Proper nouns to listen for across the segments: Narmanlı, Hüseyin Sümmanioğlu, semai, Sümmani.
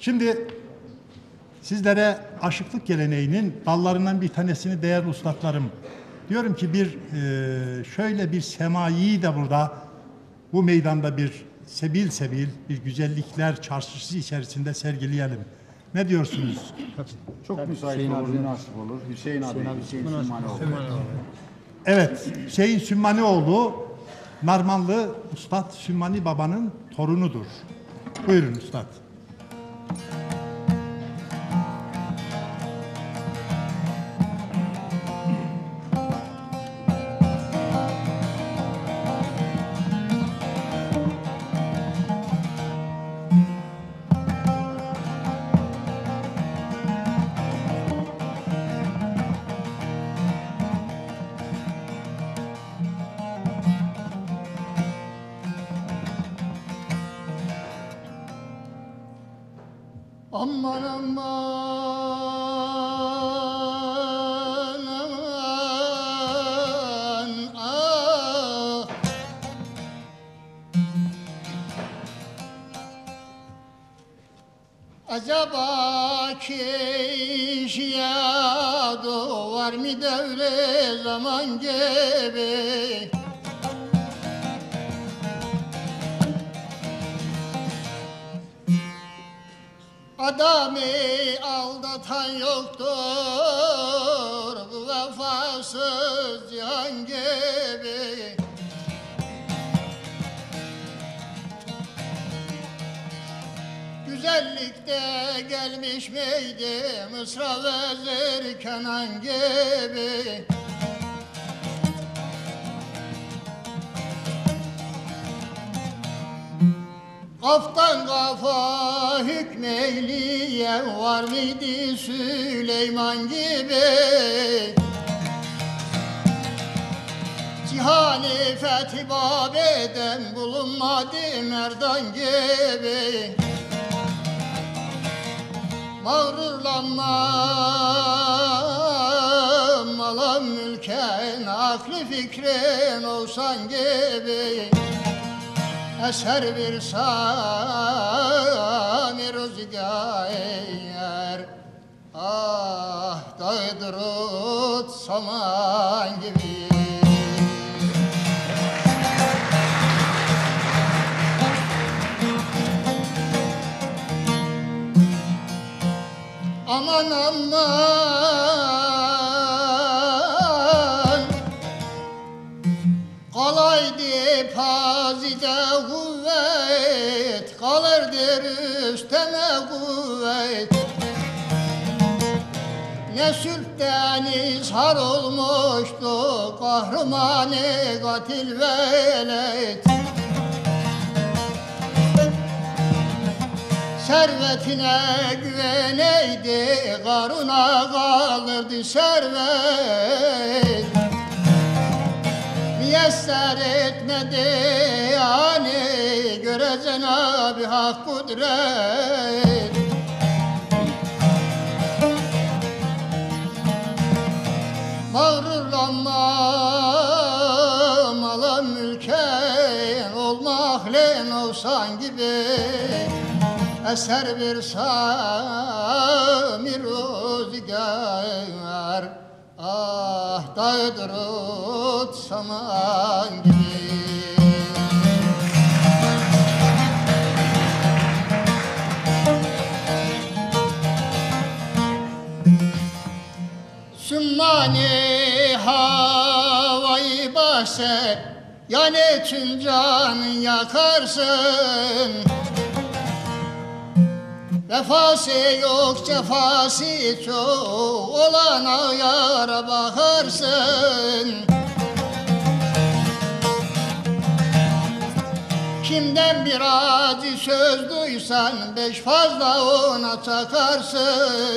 Şimdi sizlere aşıklık geleneğinin dallarından bir tanesini değerli ustalarım, diyorum ki bir şöyle bir semayi de burada bu meydanda bir sebil sebil bir güzellikler çarşısı içerisinde sergileyelim. Ne diyorsunuz? Çok müsait olur. Hüseyin abi. Hüseyin Sümmanioğlu. Evet. Hüseyin Sümmanioğlu Narmanlı Üstad Sümmani Baba'nın torunudur. Buyurun Üstad. Aman aman aman ah. Acaba ki yadı var mı devre zaman gibi? Adamı aldatan yoktur, bu vefasız cihan gibi. Güzellikte gelmiş miydi, Mısra vezir Kenan gibi? Kaftan kafa hükmeyliye var mıydı Süleyman gibi? Cihani fethi babeden bulunmadı Merdan gibi. Mağrurlanmam, malam mülken, aklı fikrin olsan gibi. Eser bir sani rüzgâr, ah dağdır ot saman gibi. Aman aman kalaydı pazide kuvvet, kalırdır üstüne kuvvet. Ne sülpten ishar olmuştu kahramanı katil velet. Servetine güveneydi, karuna kalırdı servet. Yeser etmedi yani, göre Cenab-ı Hak kudret. Mağrurlanmam, alam mülken, olmak len olsan gibi. Eser bir samir rüzgâr, ah dağdır ot saman gibi. Sümmani havayı bahse, yan için canın yakarsın. Vefası yok cefası çok, olana yara bakarsın. Kimden bir acı söz duysan, beş fazla ona takarsın.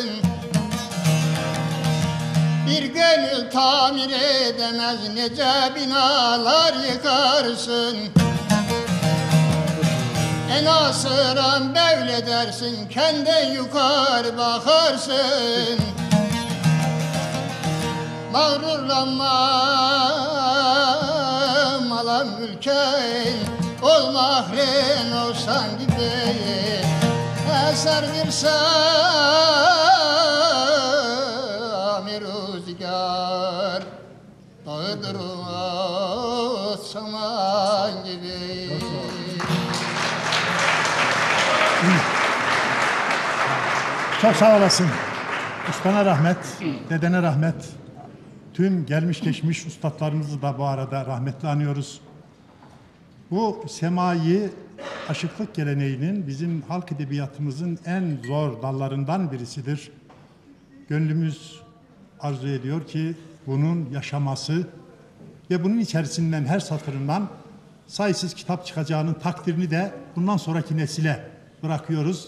Bir gönül tamir edemez, nece binalar yıkarsın. En asıran böyle dersin, kendin yukarı bakarsın. Mağrurlanmam, alam ülken, ol mahren olsan gibi. سر میرسم روزگار داغ روز شمان گیری Çok sağ olasın. Ustana rahmet, dedene rahmet. Tüm gelmiş geçmiş ustalarımızı da bu arada rahmetle anıyoruz. Bu semai aşıklık geleneğinin bizim halk edebiyatımızın en zor dallarından birisidir. Gönlümüz arzu ediyor ki bunun yaşaması ve bunun içerisinden her satırından sayısız kitap çıkacağının takdirini de bundan sonraki nesile bırakıyoruz.